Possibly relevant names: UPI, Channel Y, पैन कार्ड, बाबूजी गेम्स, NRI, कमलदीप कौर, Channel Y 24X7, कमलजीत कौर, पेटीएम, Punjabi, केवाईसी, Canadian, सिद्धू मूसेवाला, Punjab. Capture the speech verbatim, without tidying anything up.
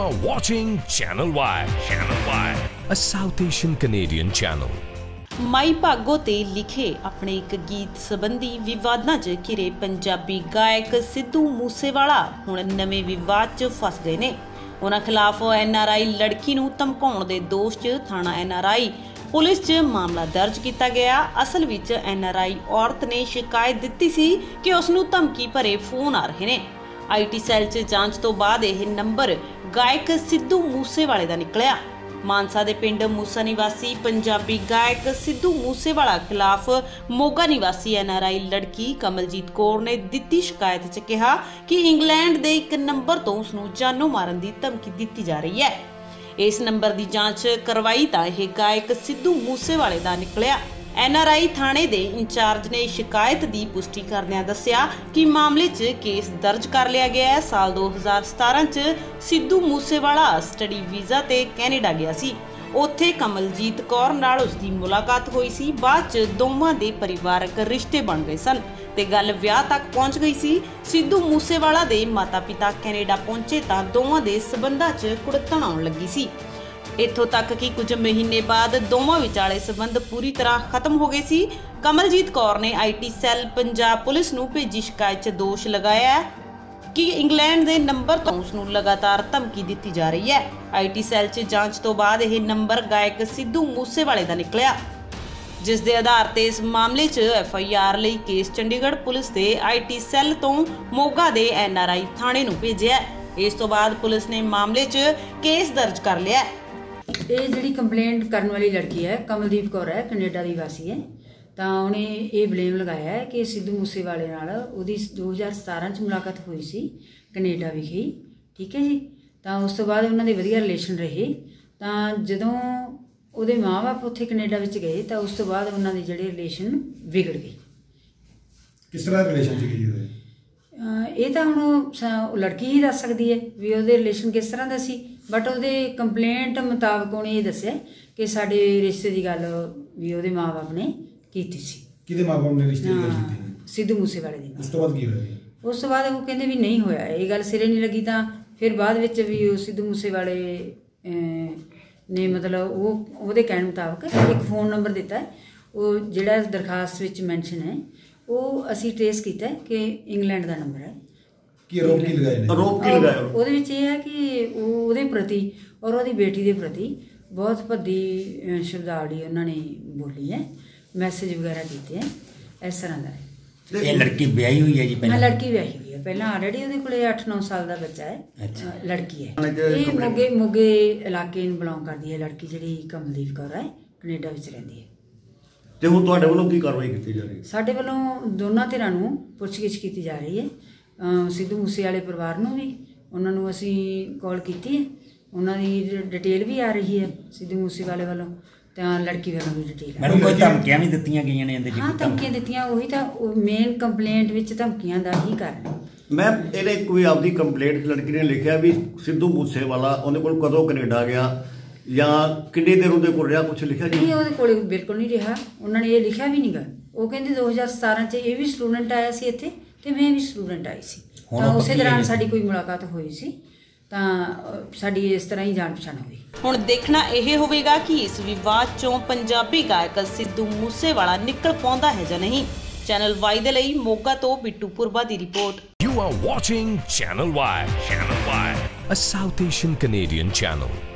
You are watching Channel Y. Channel Y, a South Asian Canadian channel. माई भागो ते लिखे अपने एक गीत संबंधी विवादां च घिरे पंजाबी गायक सिद्धू मूसेवाला हुण नवें विवाद च फस गए ने। उन्हां खिलाफ एन आर आई लड़की नूं धमकाउण दे दोष च थाणा एन आर आई पुलिस च मामला दर्ज किया गया। असल विच एन आर आई औरत ने शिकायत दित्ती सी कि उसनूं धमकी भरे फोन आ रहे ने। आई टी सैल च जांच तो बाद यह नंबर गायक सिद्धू मूसेवाले का निकलिया। मानसा दे पिंड मूसा निवासी पंजाबी गायक सिद्धू मूसेवाला खिलाफ मोगा निवासी एन आर आई लड़की कमलजीत कौर ने दित्ती शिकायत च कहा कि इंग्लैंड दे इक नंबर तो उसनूं जानो मारन दी धमकी दित्ती जा रही है। इस नंबर की जांच करवाई तां यह गायक सिद्धू मूसेवाले दा निकलिया। एन आर आई थाणे दे इंचार्ज ने शिकायत की पुष्टि करदिआं दस्सिआ कि मामले च केस दर्ज कर लिया गया है। साल दो हज़ार सतारां च सिद्धू मूसेवाला स्टडी वीज़ा ते कैनेडा गया सी। उत्थे कमलजीत कौर नाल उसकी मुलाकात हुई सी। बाद च दोवां दे परिवारक रिश्ते बन गए सन ते गल विआह तक पहुँच गई सी। सिद्धू मूसेवाला दे माता पिता कैनेडा पहुँचे तां दोवां दे संबंधां च कुड़तन आउण लगी सी। इत्थों तक कि कुछ महीने बाद दोवां विचाले संबंध पूरी तरह खत्म हो गए सी। कमलजीत कौर ने I T cell Punjab police नूं भेजी शिकायत च दोष लगाया कि इंग्लैंड दे नंबर तो उसनूं लगातार धमकी दित्ती जा रही है। आई टी सैल च जांच तो बाद यह नंबर गायक सिद्धू मूसेवाले दा निकलिया, जिस दे आधार ते इस मामले च एफ आई आर लई केस चंडीगढ़ पुलिस दे आई टी सैल तो मोगा दे एन आर आई थाणे नूं भेजिआ। इस तो बाद पुलिस ने मामले च केस दर्ज कर लिया। ये जी कंप्लेंट करने वाली लड़की है कमलदीप कौर है, कनेडा की वासी है। तो उन्हें ये ब्लेम लगाया है कि सिद्धू मूसेवाले नाल उहदी दो हज़ार सतारां च मुलाकात हुई सी कनेडा विखे, ठीक है जी। तो उस तो बाद उन्होंने वधिया रिलेशन रहे। तो जदों उहदे माँ बाप उत्थे कनेडा विच गए तो उस तो बाद उन्होंने जिहड़े रिलेशन बिगड़ गए। किस तरह रिलेशन सी गई ये तो हम लड़की ही दस सकती है भी वो रिलेशन किस तरह का सी। बट वो कंप्लेंट मुताबिक उन्हें ये दसिया कि साढ़े रिश्ते की गल भी वो माँ बाप ने की सी। माँ बाप ने रिश्ते सिद्धू मूसेवाले दी। उस तो बाद की होया? उस तो बाद वो कहते भी नहीं होया, ये गल सिरे नहीं लगी। तो फिर बाद भी सिद्धू मूसेवाले ने मतलब वो वो कहने मुताबिक एक फोन नंबर दिता है, वो जिहड़ा दरखास्त विच मैंशन है वो असी ट्रेस किया कि इंग्लैंड का नंबर है। आरोप की लगाया और है कि वो प्रति और वो बेटी के प्रति बहुत भद्दी शब्दावली उन्होंने बोली है, मैसेज वगैरह किए हैं इस तरह का। ये लड़की ब्याही हुई है जी? हाँ, लड़की ब्याही हुई है। पहले ऑलरेडी वो कोल अठ नौ साल का बच्चा है। अच्छा। लड़की है ये मोगे मोगे इलाके बिलोंग करती है लड़की जी कमलदीप कौर है, कनेडा में रहती है। तो हूँ तुहाडे वल्लों की कार्रवाई की जा रही है? साढ़े वल्लों दोनों धिरां नूं पुछगिछ की जा रही है। सिद्धू मूसेवाले परिवार नूं भी उन्होंने असी कॉल की, उन्होंने डिटेल भी आ रही है सिद्धू मूसेवाले वालों, तो लड़की वालों की डिटेल। मैडम कोई धमकियां भी दित्तियां गईयां ने इहदे? हाँ, धमकियां दित्तियां। उही तो मेन कंप्लेंट विच धमकियां दा ही कारण। मैं इहदे कोई आपदी कंप्लेंट लड़की ने लिखिया भी सिद्धू मूसेवाला उहदे कोल कदों कनेडा गया या किन्ने देर उहदे कोल रहा, कुछ लिखा? नहीं, उहदे कोल बिल्कुल नहीं रहा, उन्होंने ये लिखा भी नहीं गा। वो कहते दो हज़ार सतारां च ये भी स्टूडेंट आया सी इत्थे ते मैं भी स्टूडेंट आई सी। तो उस दौरान साडी कोई मुलाकात हुई सी, तो साडी इस तरह ही जान पछाण हुई। हुण देखना यह होवेगा कि इस विवाद चों पंजाबी गायक सिद्धू मूसेवाला निकल पाउंदा है जां नहीं। चैनल वाई दे लई मोगा तो बिट्टू पुरबा दी report. You are watching channel Y, channel Y, a South Asian Canadian channel.